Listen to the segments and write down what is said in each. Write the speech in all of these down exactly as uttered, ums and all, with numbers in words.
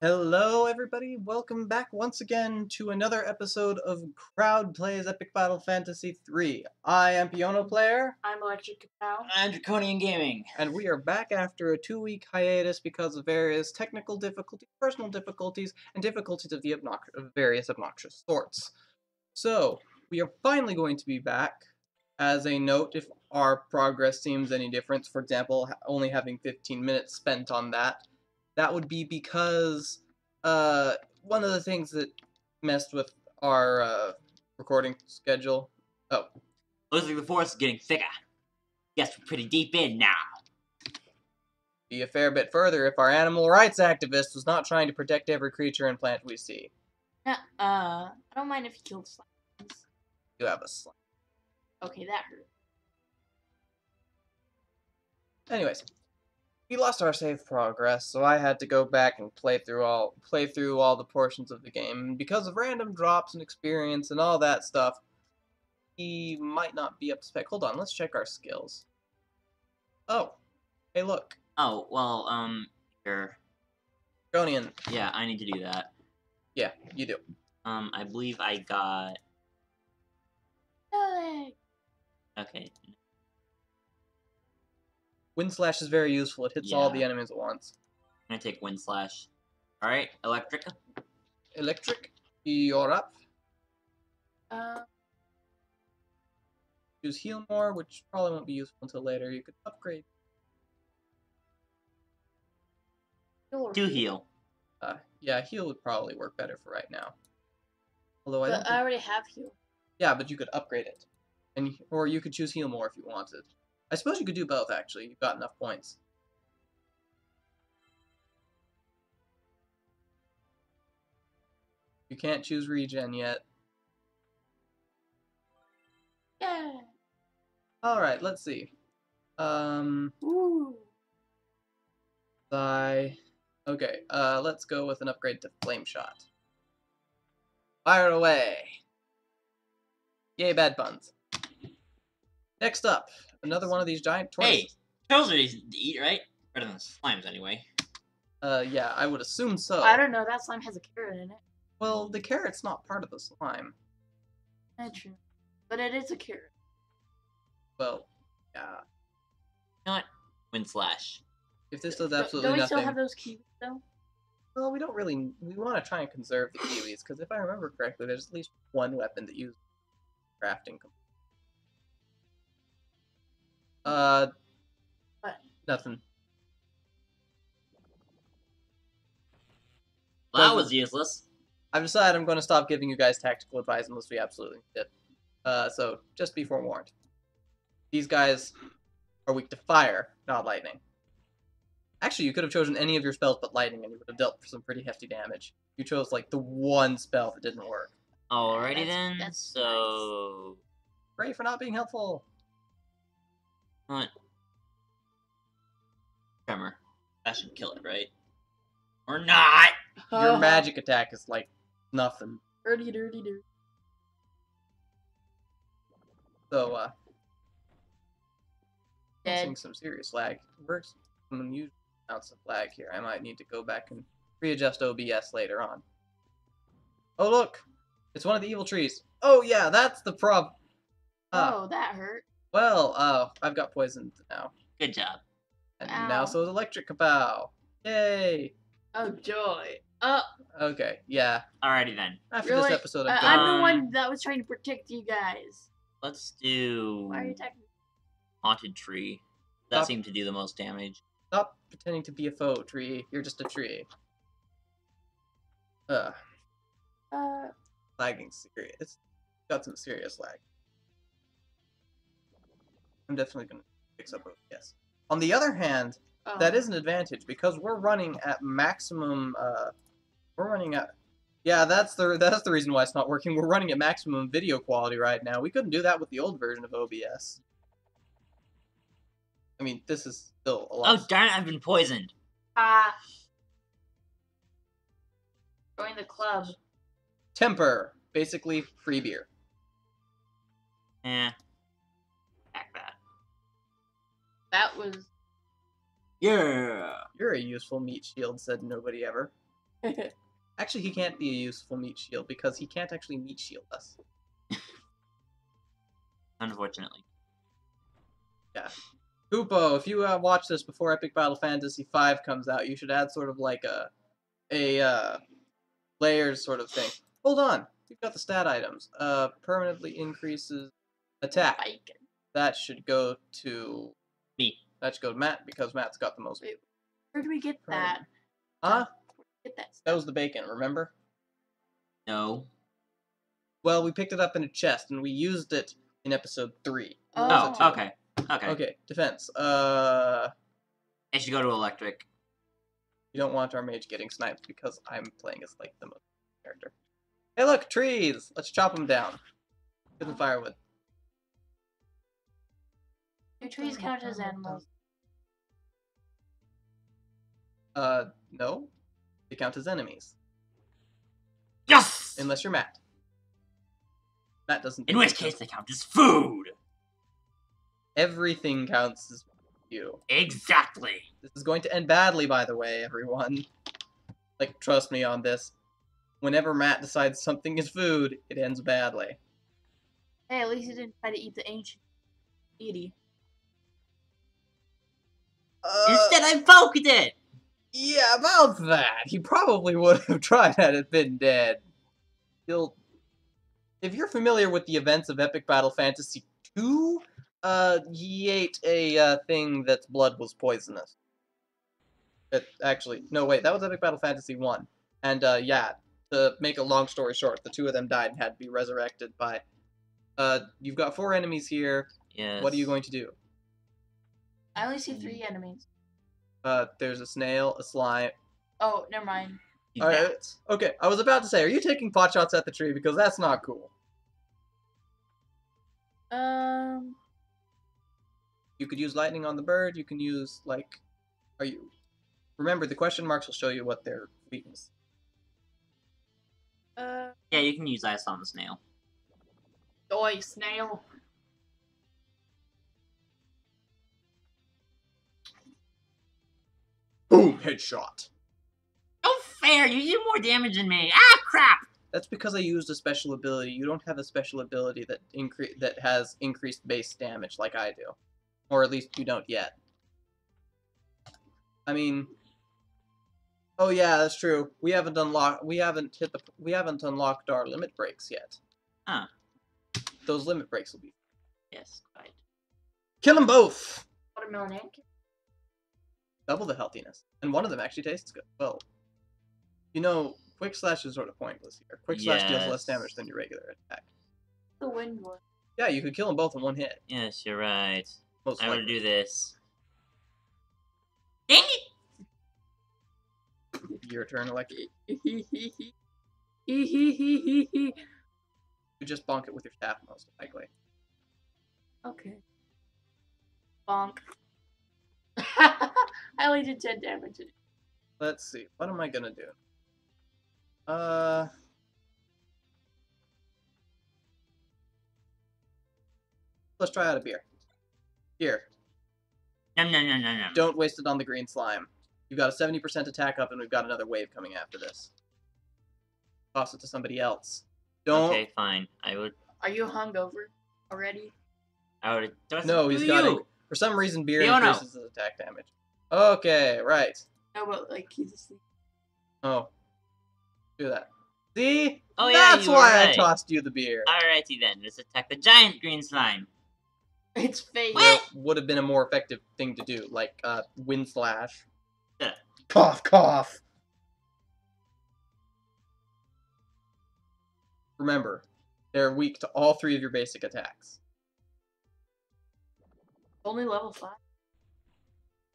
Hello everybody, welcome back once again to another episode of Crowd Plays Epic Battle Fantasy three. I am Pionoplayer. I'm Electrickapow. I'm Draconiangaming. And we are back after a two-week hiatus because of various technical difficulties, personal difficulties, and difficulties of the obnox- of various obnoxious sorts. So, we are finally going to be back. As a note, if our progress seems any different, for example, only having fifteen minutes spent on that, that would be because uh, one of the things that messed with our uh, recording schedule. Oh. Looks like the forest is getting thicker. Guess we're pretty deep in now. Be a fair bit further if our animal rights activist was not trying to protect every creature and plant we see. Uh, uh I don't mind if you killed slimes. You have a slime. Okay, that hurt. Anyways. We lost our save progress, so I had to go back and play through all play through all the portions of the game. And because of random drops and experience and all that stuff, he might not be up to spec. Hold on, let's check our skills. Oh, hey, look. Oh well, um, here. Draconian. Yeah, I need to do that. Yeah, you do. Um, I believe I got. Okay. Wind Slash is very useful. It hits yeah. all the enemies at once. I'm gonna take Wind Slash. Alright, Electric. Electric, you're up. Uh, Use Heal More, which probably won't be useful until later. You could upgrade. Do heal. Uh, yeah, heal would probably work better for right now. Although I, don't think... I already have heal. Yeah, but you could upgrade it. and Or you could choose Heal More if you wanted. I suppose you could do both, actually. You've got enough points. You can't choose regen yet. Yeah. Alright, let's see. Um... Ooh. Thy... Okay, uh, let's go with an upgrade to Flame Shot. Fire away! Yay, bad puns. Next up, another one of these giant tortoises. Hey, turtles are easy to eat, right? Better than slimes, anyway. Uh, yeah, I would assume so. I don't know, that slime has a carrot in it. Well, the carrot's not part of the slime. That's true. But it is a carrot. Well, yeah. Not Wind Slash. If this does absolutely nothing... Don't we still have those kiwis, though? Well, we don't really... We want to try and conserve the kiwis, because if I remember correctly, there's at least one weapon that uses crafting. Uh, what? Nothing. Well, that was useless. I've decided I'm going to stop giving you guys tactical advice unless we absolutely need it. Uh, so, just be forewarned. These guys are weak to fire, not lightning. Actually, you could have chosen any of your spells but lightning and you would have dealt some pretty hefty damage. You chose, like, the one spell that didn't work. Alrighty that's, then, that's so... Nice. Great for not being helpful! Hunt. Tremor. That should kill it, right? Or not! Your magic attack is like nothing. Dirty, dirty, dirty. So, uh. Dead. I'm seeing some serious lag. We're seeing some unusual amounts of lag here. I might need to go back and readjust O B S later on. Oh, look! It's one of the evil trees. Oh, yeah, that's the problem. Uh, oh, that hurt. Well, uh, I've got poisoned now. Good job. And Ow. now so is Electrickapow. Yay! Oh, joy. Oh! Okay, yeah. Alrighty then. After really? this episode, I'm, uh, I'm the one that was trying to protect you guys. Let's do... Why are you attacking me? Haunted Tree. That Stop. seemed to do the most damage. Stop pretending to be a foe, tree. You're just a tree. Ugh. Uh... Lagging serious. It's got some serious lag. I'm definitely going to fix up O B S. On the other hand, oh. that is an advantage because we're running at maximum. Uh, we're running at. Yeah, that's the that's the reason why it's not working. We're running at maximum video quality right now. We couldn't do that with the old version of O B S. I mean, this is still a lot. Oh darn it! I've been poisoned. Ah. Uh, join the club. Temper, basically free beer. Eh. That was... Yeah! You're a useful meat shield, said nobody ever. Actually, he can't be a useful meat shield because he can't actually meat shield us. Unfortunately. Yeah. Hoopo, if you uh, watch this before Epic Battle Fantasy five comes out, you should add sort of like a, a uh, layers sort of thing. Hold on. We've got the stat items. Uh, permanently increases attack. That should go to... Me. That should go to Matt because Matt's got the most... Wait, where do we get that? Huh? Get that, that was the bacon, remember? No. Well, we picked it up in a chest and we used it in episode three. Oh, oh okay. Okay. Okay, defense. Uh, it should go to electric. You don't want our mage getting sniped because I'm playing as like the most character. Hey, look, trees! Let's chop them down. Get the firewood. Do trees count as animals? Uh, no. They count as enemies. Yes! Unless you're Matt. Matt doesn't. In which case, they count as food! Everything counts as you. Exactly! This is going to end badly, by the way, everyone. Like, trust me on this. Whenever Matt decides something is food, it ends badly. Hey, at least he didn't try to eat the ancient deity. Uh, Instead, I poked it! Yeah, about that. He probably would have tried had it been dead. He'll... If you're familiar with the events of Epic Battle Fantasy two, uh, he ate a uh, thing that's blood was poisonous. It, actually, no, wait, that was Epic Battle Fantasy one. And, uh, yeah, to make a long story short, the two of them died and had to be resurrected by... Uh, you've got four enemies here. Yes. What are you going to do? I only see three enemies. Uh, there's a snail, a slime. Oh, never mind. All right. Okay, I was about to say, are you taking pot shots at the tree? Because that's not cool. Um. You could use lightning on the bird. You can use, like, are you... Remember, the question marks will show you what their weakness is. Uh. Yeah, you can use ice on the snail. Oi, snail. Boom, headshot. Oh, fair. You do more damage than me. Ah, crap. That's because I used a special ability. You don't have a special ability that incre that has increased base damage like I do. Or at least you don't yet. I mean, oh yeah, that's true. We haven't unlocked we haven't hit the we haven't unlocked our limit breaks yet. Huh. Those limit breaks will be. Yes, right. Kill them both. Watermelon egg. Double the healthiness. And one of them actually tastes good. Well, you know, Quick Slash is sort of pointless here. Quick Slash yes. deals less damage than your regular attack. The wind one. Yeah, you could kill them both in one hit. Yes, you're right. Most I would do this. Dang it! Your turn, Electric. You just bonk it with your staff, most likely. Okay. Bonk. I only did ten damage. Let's see. What am I gonna do? Uh. Let's try out a beer. Here. No, no, no, no, no. Don't waste it on the green slime. You've got a seventy percent attack up, and we've got another wave coming after this. Toss it to somebody else. Don't. Okay, fine. I would. Are you hungover already? I would. No, he's got it. For some reason, beer Piono. increases his attack damage. Okay, right. No, but, like, he's asleep. Oh. Do that. See? Oh, yeah, that's why right. I tossed you the beer. Alrighty then, let's attack the giant green slime. It's fake. What? Well, would have been a more effective thing to do, like, uh, wind slash. Yeah. Cough, cough. Remember, they're weak to all three of your basic attacks. Only level five?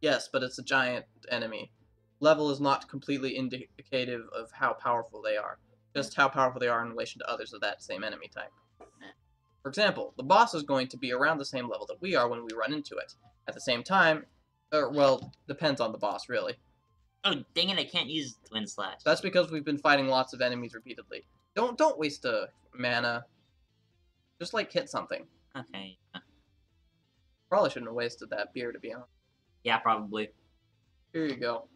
Yes, but it's a giant enemy. Level is not completely indicative of how powerful they are. Just how powerful they are in relation to others of that same enemy type. For example, the boss is going to be around the same level that we are when we run into it. At the same time, or, well, depends on the boss, really. Oh, dang it, I can't use Twin Slash. That's because we've been fighting lots of enemies repeatedly. Don't don't waste a mana. Just, like, hit something. Okay. Probably shouldn't have wasted that beer, to be honest. Yeah, probably. Here you go.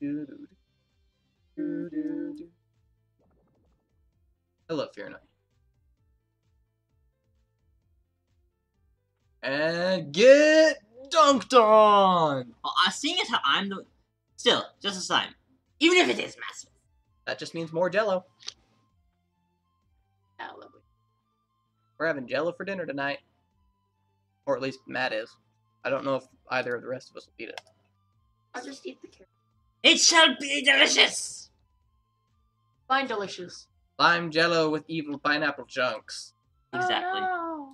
Dude. Dude, dude. I love Fear Knight. And get dunked on! Well, uh, seeing as how I'm the... Still, just aside. Even if it is massive. That just means more Jell-O. Oh, lovely. We're having Jell-O for dinner tonight. Or at least Matt is. I don't know if either of the rest of us will eat it. I'll just eat the carrot. It shall be delicious! Lime delicious. Lime Jell-O with evil pineapple chunks. Exactly. Oh,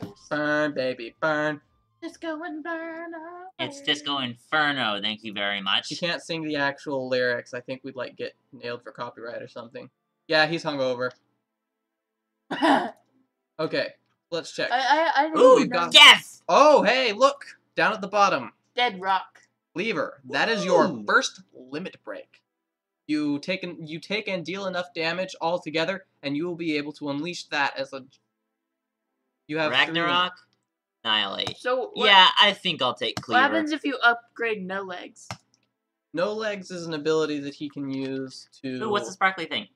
no. Burn, baby, burn. Disco Inferno. It's Disco Inferno, thank you very much. You can't sing the actual lyrics. I think we'd, like, get nailed for copyright or something. Yeah, he's hungover. Okay, let's check. I, I, I Ooh, we've got... Yes! Oh, hey, look! Down at the bottom. Dead Rock. Lever. That is your first limit break. You take, an, you take and deal enough damage altogether, and you will be able to unleash that as a... You have Ragnarok, Annihilate. So what, yeah, I think I'll take Cleaver. What happens if you upgrade No Legs? No Legs is an ability that he can use to... Ooh, what's the sparkly thing?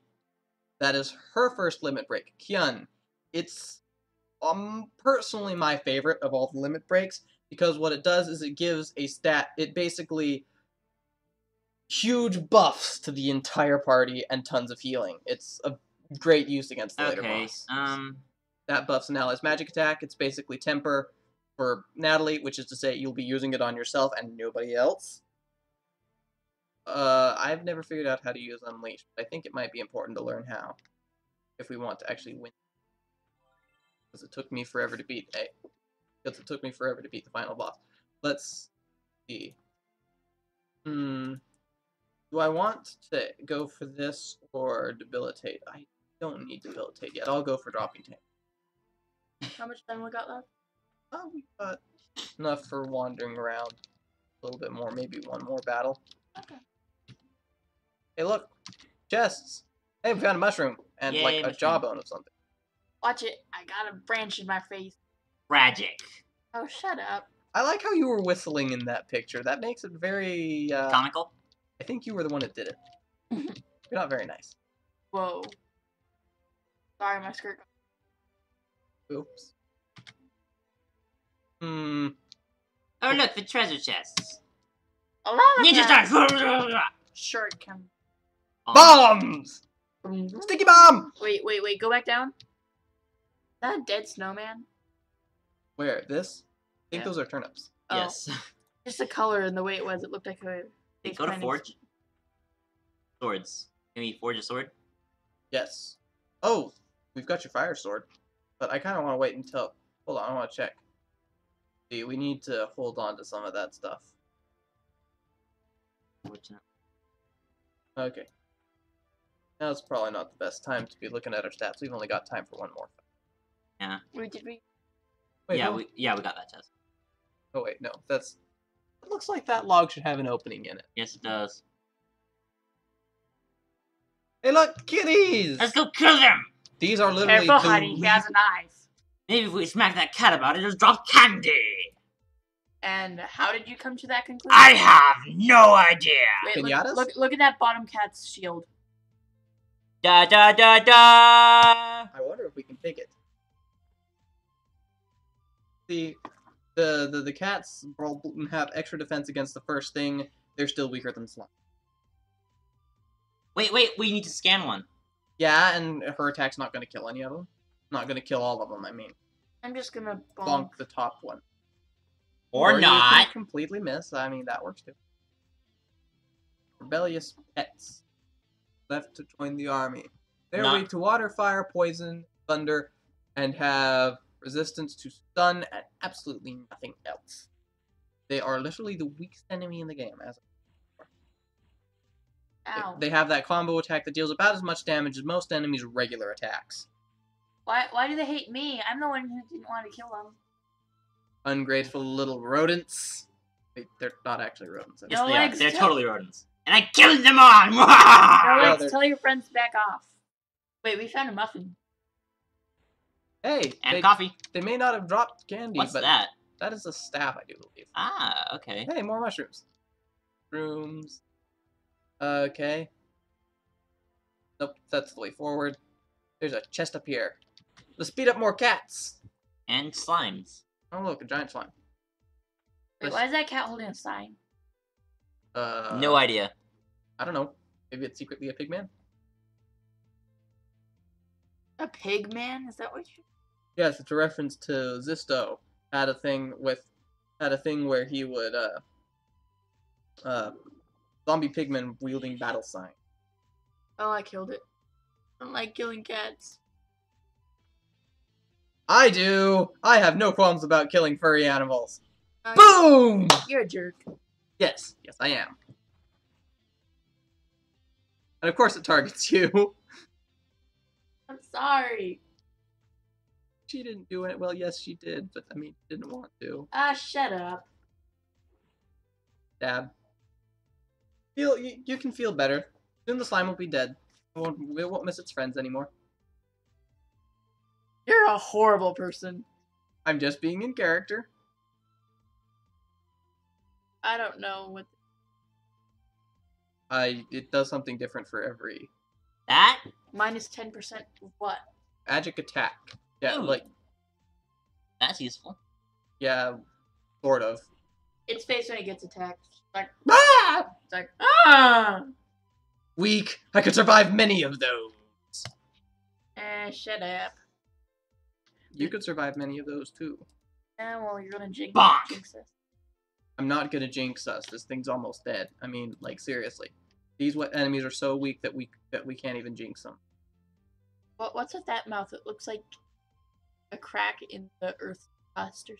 That is her first limit break, Kyun. It's um personally my favorite of all the limit breaks, because what it does is it gives a stat... It basically... Huge buffs to the entire party and tons of healing. It's a great use against the later boss. Okay, um... That buffs an ally's magic attack. It's basically temper for Natalie, which is to say you'll be using it on yourself and nobody else. Uh, I've never figured out how to use Unleash, but I think it might be important to learn how if we want to actually win. Because it took me forever to beat a. Because it took me forever to beat the final boss. Let's see. Hmm. Do I want to go for this or debilitate? I don't need debilitate yet. I'll go for dropping tank. How much time we got left? Oh, we got enough for wandering around. A little bit more, maybe one more battle. Okay. Hey, look! Chests! Hey, we found a mushroom! And, Yay, like, mushroom. a jawbone of something. Watch it! I got a branch in my face. Tragic. Oh, shut up. I like how you were whistling in that picture. That makes it very, uh... comical? I think you were the one that did it. You're not very nice. Whoa. Sorry, my skirt got... Oops. Hmm. Oh, look, the treasure chests. A lot of Ninja stars! Sure, it can. Bombs! Mm-hmm. Sticky bomb! Wait, wait, wait, go back down. Is that a dead snowman? Where? This? I think yeah. those are turnips. Oh. Yes. Just the color and the way it was, it looked like a... Hey, go to Forge. Of... Swords. Can we forge a sword? Yes. Oh, we've got your fire sword. But I kind of want to wait until... Hold on, I want to check. See, we need to hold on to some of that stuff. Okay. Now it's probably not the best time to be looking at our stats. We've only got time for one more. Yeah. Wait, did we... Wait, yeah, no? we, yeah, we got that chest. Oh, wait, no. That's... It looks like that log should have an opening in it. Yes, it does. Hey, look, kitties! Let's go kill them! These are literally... Careful, honey. He has a knife. Maybe if we smack that cat about it, it'll drop candy. And how did you come to that conclusion? I have no idea. Wait, look, look, look at that bottom cat's shield. Da da da da. I wonder if we can pick it. The the the, the cats have extra defense against the first thing. They're still weaker than slime. Wait, wait. We need to scan one. Yeah, and her attack's not going to kill any of them. Not going to kill all of them, I mean. I'm just going to bonk. bonk the top one. Or, or not. You can completely miss. I mean, that works too. Rebellious pets. Left to join the army. They're not... weak to water, fire, poison, thunder, and have resistance to stun and absolutely nothing else. They are literally the weakest enemy in the game, as Ow. They have that combo attack that deals about as much damage as most enemies' regular attacks. Why Why do they hate me? I'm the one who didn't want to kill them. Ungrateful little rodents. Wait, they're not actually rodents. Yes, no they legs, are. They're totally rodents. And I killed them all! No legs, no, tell your friends back off. Wait, we found a muffin. Hey! And they, coffee. They may not have dropped candy, What's but... What's that? That is a staff, I do believe. Ah, okay. Hey, more mushrooms. Rooms. Uh, okay. Nope, that's the way forward. There's a chest up here. Let's beat up more cats. And slimes. Oh, look, a giant slime. Wait, why is that cat holding a sign? Uh, no idea. I don't know. Maybe it's secretly a pig man? A pig man? Is that what you... Yes, it's a reference to Zisto. Had a thing with... Had a thing where he would, uh... Uh... zombie pigmen wielding battle sign. Oh, I killed it. I don't like killing cats. I do! I have no qualms about killing furry animals. Uh, Boom! You're a jerk. Yes. Yes, I am. And of course it targets you. I'm sorry. She didn't do it. Well, yes, she did, but I mean, didn't want to. Ah, uh, shut up. Dab. Feel, you, you can feel better. Soon the slime will be dead. It won't, it won't miss its friends anymore. You're a horrible person. I'm just being in character. I don't know what... I, it does something different for every... That? Minus ten percent of what? Magic attack. Yeah, ooh, like... That's useful. Yeah, sort of. It's face when it gets attacked. It's like, ah! It's like, ah! Weak. I could survive many of those. Eh, shut up. You could survive many of those, too. Eh, well, you're gonna jinx us. I'm not gonna jinx us. This thing's almost dead. I mean, like, seriously. These enemies are so weak that we that we can't even jinx them. What what's with that mouth? It looks like a crack in the earth's crust.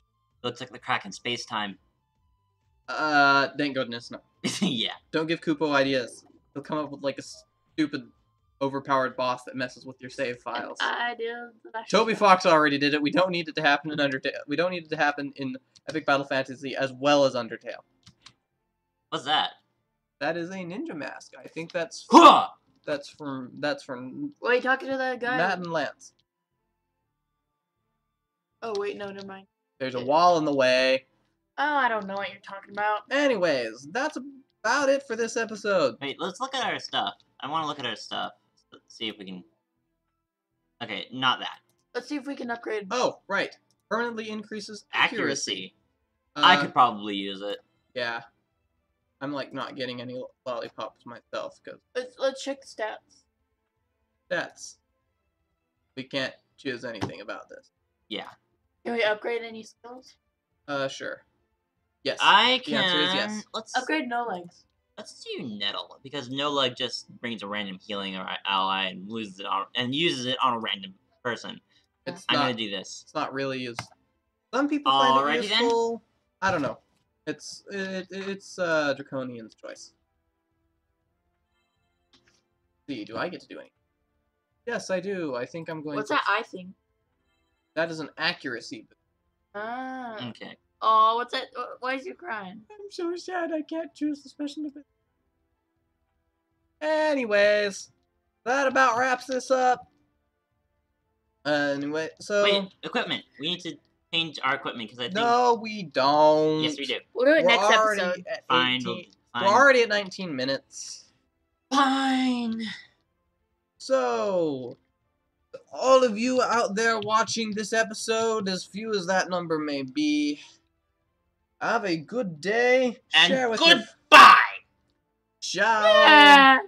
Looks like the crack in space time. Uh, thank goodness no. Yeah. Don't give Kupo ideas. He'll come up with like a stupid, overpowered boss that messes with your save files. I did. Toby Fox already did it. We don't need it to happen in Undertale. We don't need it to happen in Epic Battle Fantasy as well as Undertale. What's that? That is a ninja mask. I think that's from, huh! that's from that's from. Wait, talking to that guy. Matt and Lance. Oh wait, no, never mind. There's a wall in the way. Oh, I don't know what you're talking about. Anyways, that's about it for this episode. Wait, let's look at our stuff. I want to look at our stuff. Let's see if we can. Okay, not that. Let's see if we can upgrade. Oh, right. Permanently increases accuracy. accuracy. Uh, I could probably use it. Yeah. I'm, like, not getting any lollipops myself, because... Let's, let's check stats. Stats. We can't choose anything about this. Yeah. Can we upgrade any skills? Uh, sure. Yes. I can... The answer is yes. Let's... Upgrade no legs. Let's do nettle, because no leg just brings a random healing ally and loses it on, and uses it on a random person. It's I'm not, gonna do this. It's not really useful. Some people Alrighty find it useful. Then. I don't know. It's it, it's uh, Draconian's choice. Let's see, do I get to do anything? Yes, I do. I think I'm going. What's to... What's that? I think. That is an accuracy. Ah. Okay. Oh, what's that? Why is you crying? I'm so sad. I can't choose the special event. Anyways, that about wraps this up. Uh, anyway, so wait, equipment. We need to. Change our equipment because I think. No, we don't. Yes, we do. We'll do it We're next episode. Fine, we'll, fine. We're already at nineteen minutes. Fine. So, all of you out there watching this episode, as few as that number may be, have a good day. And share with goodbye. Your... Ciao. Yeah.